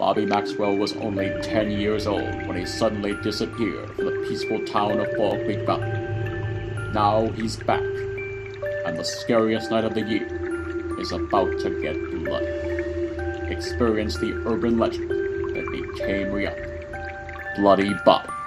Bobby Maxwell was only 10 years old when he suddenly disappeared from the peaceful town of Fall Creek Valley. Now he's back, and the scariest night of the year is about to get bloody. Experience the urban legend that became reality. Bloody Bobby.